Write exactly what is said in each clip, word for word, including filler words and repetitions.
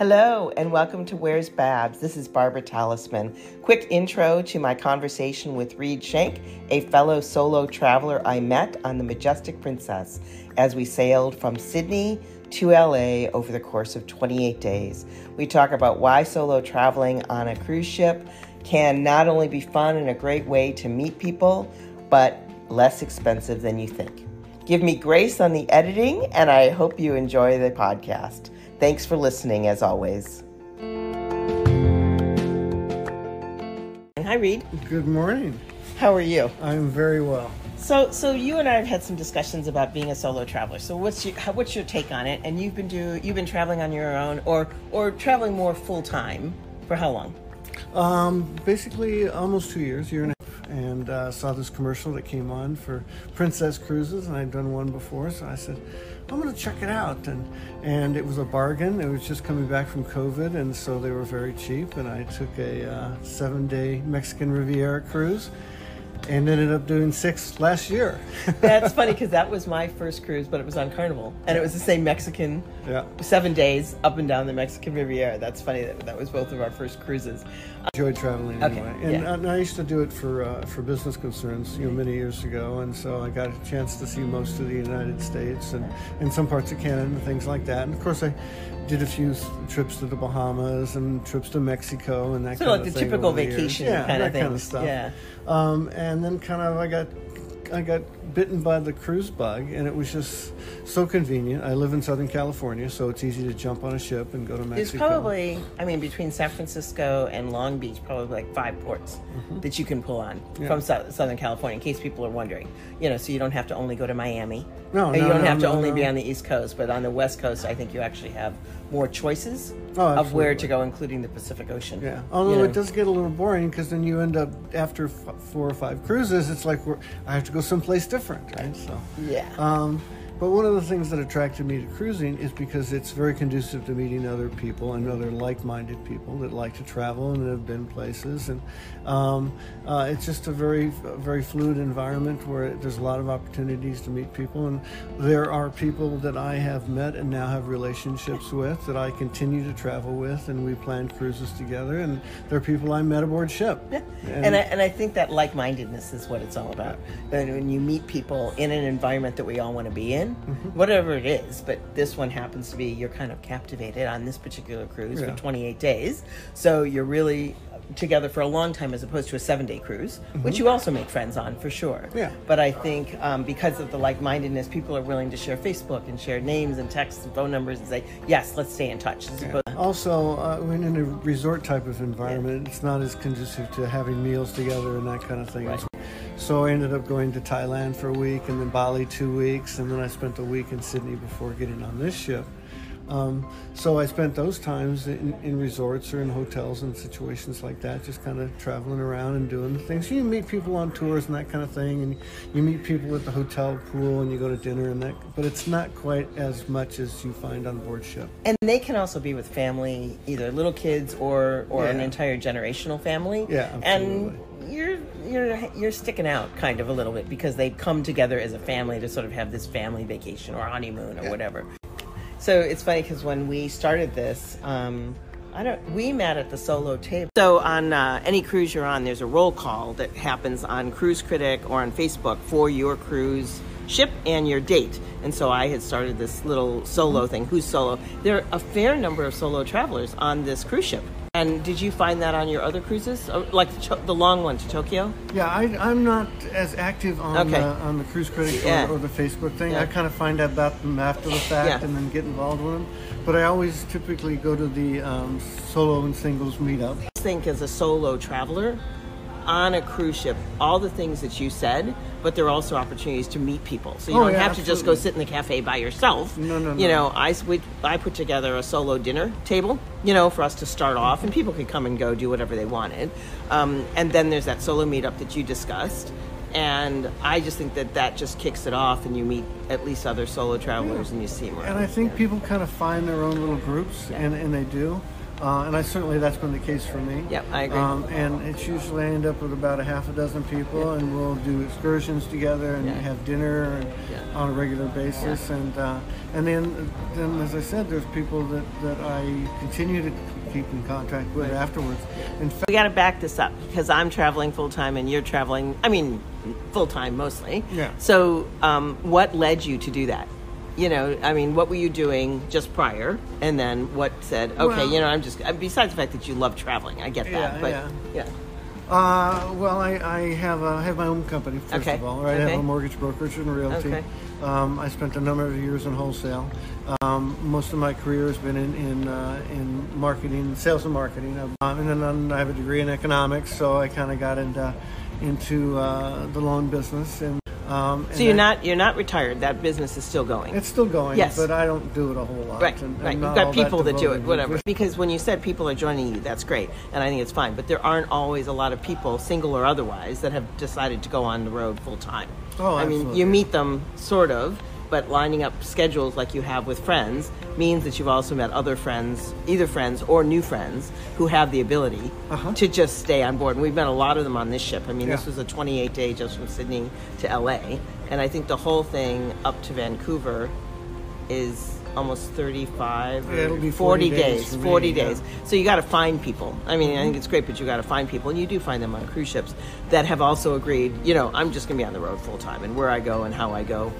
Hello and welcome to Where's Babs? This is Barbara Talisman. Quick intro to my conversation with Reed Schenk, a fellow solo traveler I met on the Majestic Princess as we sailed from Sydney to L A over the course of twenty-eight days. We talk about why solo traveling on a cruise ship can not only be fun and a great way to meet people, but less expensive than you think. Give me grace on the editing, and I hope you enjoy the podcast. Thanks for listening, as always. And hi, Reed. Good morning. How are you? I'm very well. So, so you and I have had some discussions about being a solo traveler. So, what's your how, what's your take on it? And you've been do you've been traveling on your own, or or traveling more full time for how long? Um, basically, almost two years, year and a half. And uh, saw this commercial that came on for Princess Cruises, and I'd done one before, so I said, I'm gonna check it out. And and it was a bargain. It was just coming back from COVID, and so they were very cheap, and I took a uh, seven-day Mexican Riviera cruise and ended up doing six last year. That's funny, because that was my first cruise, but it was on Carnival, and it was the same Mexican, yeah. seven days up and down the Mexican Riviera. That's funny, that, that was both of our first cruises. I enjoyed traveling okay. anyway, and, yeah. and I used to do it for uh, for business concerns, you know, many years ago, and so I got a chance to see most of the United States and, and some parts of Canada and things like that, and of course I did a few trips to the Bahamas and trips to Mexico and that so kind like of thing. So like the typical vacation yeah, kind of thing. Yeah, that kind of stuff. Yeah. Um, and then kind of I got I got bitten by the cruise bug, and it was just so convenient. I live in Southern California, so it's easy to jump on a ship and go to Mexico. It's probably, I mean, between San Francisco and Long Beach, probably like five ports mm-hmm. that you can pull on yeah. from Southern California, in case people are wondering. You know, so you don't have to only go to Miami. No, no, You don't no, have no, to no, only no. be on the East Coast, but on the West Coast, I think you actually have more choices oh, of where to go, including the Pacific Ocean. Yeah, although you know? It does get a little boring, because then you end up, after f- four or five cruises, it's like, we're, I have to go someplace different, right? So yeah. Um, but one of the things that attracted me to cruising is because it's very conducive to meeting other people and other like-minded people that like to travel and have been places. And um, uh, it's just a very, very fluid environment where there's a lot of opportunities to meet people. And there are people that I have met and now have relationships with that I continue to travel with, and we plan cruises together. And there are people I met aboard ship. Yeah. And, and, I, and I think that like-mindedness is what it's all about. And when you meet people in an environment that we all want to be in, Mm-hmm. whatever it is, but this one happens to be you're kind of captivated on this particular cruise yeah. for twenty-eight days, so you're really together for a long time, as opposed to a seven-day cruise, mm-hmm. which you also make friends on for sure. Yeah. But I think um, because of the like-mindedness, people are willing to share Facebook and share names and texts and phone numbers and say, yes, let's stay in touch. Yeah. Also, uh, when in a resort type of environment, yeah. it's not as conducive to having meals together and that kind of thing. Right. So I ended up going to Thailand for a week, and then Bali two weeks, and then I spent a week in Sydney before getting on this ship. Um, so I spent those times in, in resorts or in hotels and situations like that, just kind of traveling around and doing things. You meet people on tours and that kind of thing, and you meet people at the hotel pool, and you go to dinner and that, but it's not quite as much as you find on board ship. And they can also be with family, either little kids or, or yeah. an entire generational family. Yeah, absolutely. And You're you're you're sticking out kind of a little bit, because they come together as a family to sort of have this family vacation or honeymoon or yeah. whatever. So it's funny, because when we started this, um, I don't we met at the solo table. So on uh, any cruise you're on, there's a roll call that happens on Cruise Critic or on Facebook for your cruise ship and your date. And so I had started this little solo thing. Who's solo? There are a fair number of solo travelers on this cruise ship. And did you find that on your other cruises, like the, the long one to Tokyo? Yeah, I, I'm not as active on okay. the, on the Cruise Critic yeah. or, or the Facebook thing. Yeah. I kind of find out about them after the fact yeah. and then get involved with them. But I always typically go to the um, solo and singles meetup. I think as a solo traveler on a cruise ship, all the things that you said, but there are also opportunities to meet people. So you oh, don't yeah, have absolutely. to just go sit in the cafe by yourself. No, no, no. You know, I, we, I put together a solo dinner table, you know, for us to start off, and people could come and go do whatever they wanted. Um, and then there's that solo meetup that you discussed. And I just think that that just kicks it off, and you meet at least other solo travelers yeah. and you see more. And I think people kind of find their own little groups, yeah. and, and they do. Uh, and I certainly that's been the case for me. Yep, I agree. Um, and it's usually I end up with about a half a dozen people, yep. and we'll do excursions together and yeah. have dinner and yeah. on a regular basis. Yeah. And uh, and then then as I said, there's people that, that I continue to keep in contact with right. afterwards. Yeah. In fact, we got to back this up because I'm traveling full time and you're traveling. I mean, full time mostly. Yeah. So um, what led you to do that? You know, I mean, what were you doing just prior, and then what said, okay, well, you know, I'm just, besides the fact that you love traveling, I get that, yeah, but, yeah. yeah. Uh, well, I, I have a, I have my own company, first okay. of all, right? Okay. I have a mortgage brokerage and realty. Okay. Um, I spent a number of years in wholesale. Um, most of my career has been in, in, uh, in marketing, sales and marketing. Um, and then I have a degree in economics, so I kind of got into, into uh, the loan business. And Um, so you're I, not you're not retired. That business is still going. It's still going. Yes. But I don't do it a whole lot. Right. And, right. You've got people that, that do it. Whatever. It. Because when you said people are joining you, that's great, and I think it's fine. But there aren't always a lot of people, single or otherwise, that have decided to go on the road full time. Oh, I absolutely. mean, you meet them sort of, but lining up schedules like you have with friends means that you've also met other friends, either friends or new friends, who have the ability uh-huh. to just stay on board. And we've met a lot of them on this ship. I mean, yeah. this was a twenty-eight day just from Sydney to L A. And I think the whole thing up to Vancouver is almost thirty-five yeah, it'll be forty days, me, forty yeah. days. So you got to find people. I mean, I think it's great, but you got to find people, and you do find them on cruise ships that have also agreed, you know, I'm just going to be on the road full time, and where I go and how I go.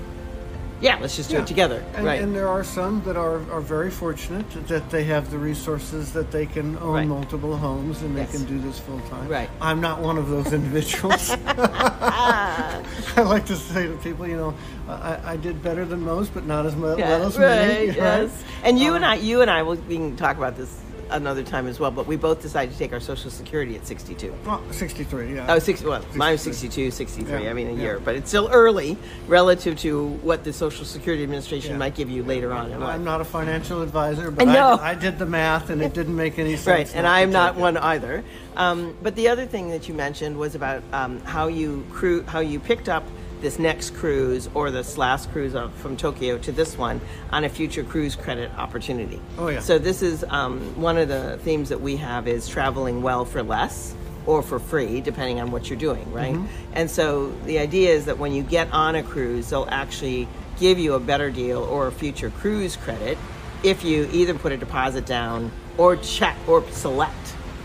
Yeah, let's just do yeah. it together. And, right. and there are some that are, are very fortunate that they have the resources that they can own right. multiple homes and yes. they can do this full time. Right. I'm not one of those individuals. I like to say to people, you know, I, I did better than most, but not as well yeah, as right, many. Right. Yes. And you um, and I, you and I, will, we can talk about this another time as well, but we both decided to take our Social Security at sixty-two. Well, sixty-three, yeah. Oh, six, well, sixty-three. Mine was sixty-two, sixty-three, yeah, I mean a yeah. year, but it's still early relative to what the Social Security Administration yeah. might give you yeah. later on. I'm life. not a financial advisor, but no. I, I did the math and it didn't make any sense. Right, and I'm not one it. either. Um, but the other thing that you mentioned was about um, how you cru- how you picked up this next cruise or this last cruise from Tokyo to this one on a future cruise credit opportunity. Oh yeah. So this is um, one of the themes that we have is traveling well for less or for free, depending on what you're doing, right? Mm-hmm. And so the idea is that when you get on a cruise, they'll actually give you a better deal or a future cruise credit if you either put a deposit down or check or select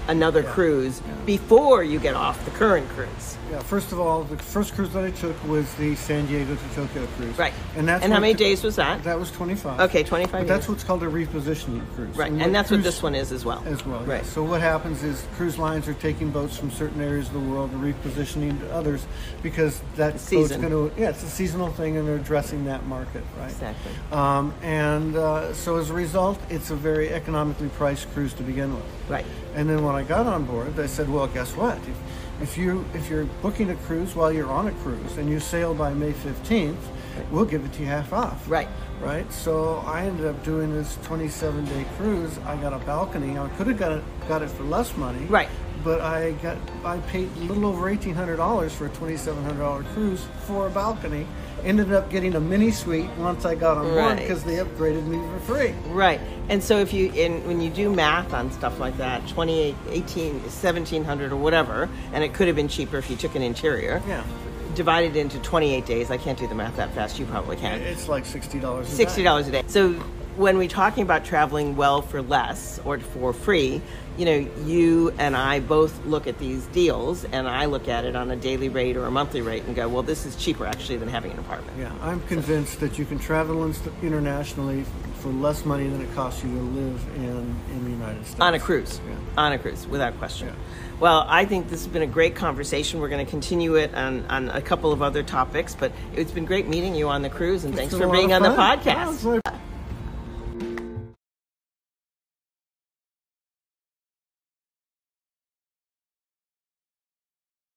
another yeah. cruise yeah. before you get off the current cruise. Yeah, first of all, the first cruise that I took was the San Diego to Tokyo cruise. Right. And that's and how many t- days was that? That was twenty-five. Okay, twenty-five but days. That's what's called a repositioning cruise. Right, and, and that's cruise, what this one is as well. As well, right. Yeah. So what happens is cruise lines are taking boats from certain areas of the world and repositioning to others because that season. boat's going to, yeah, it's a seasonal thing and they're addressing that market, right? Exactly. Um, and uh, so as a result, it's a very economically priced cruise to begin with. Right. And then when I got on board, they said, well, guess what? If, If you if you're booking a cruise while you're on a cruise and you sail by May fifteenth, we'll give it to you half off. Right. Right. So I ended up doing this twenty-seven day cruise. I got a balcony. I could have got it got it for less money. Right. But I got I paid a little over eighteen hundred dollars for a twenty-seven hundred dollars cruise for a balcony. Ended up getting a mini suite once I got on board right. because they upgraded me for free. Right. And so if you in when you do math on stuff like that, twenty-eight, eighteen, seventeen hundred or whatever, and it could have been cheaper if you took an interior. Yeah. Divided into twenty-eight days. I can't do the math that fast. You probably can. It's like sixty dollars a day. sixty dollars a day. So when we're talking about traveling well for less or for free, you know, you and I both look at these deals, and I look at it on a daily rate or a monthly rate and go, well, this is cheaper actually than having an apartment. Yeah, I'm convinced so. that you can travel internationally for less money than it costs you to live in, in the United States. On a cruise, yeah. on a cruise, without question. Yeah. Well, I think this has been a great conversation. We're going to continue it on, on a couple of other topics, but it's been great meeting you on the cruise, and it's thanks for being on the podcast. Wow,